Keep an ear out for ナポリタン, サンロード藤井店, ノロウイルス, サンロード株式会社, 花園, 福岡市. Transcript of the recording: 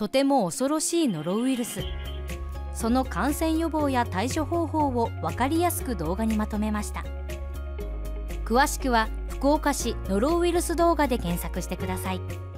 とても恐ろしいノロウイルス、その感染予防や対処方法を分かりやすく動画にまとめました。詳しくは福岡市ノロウイルス動画で検索してください。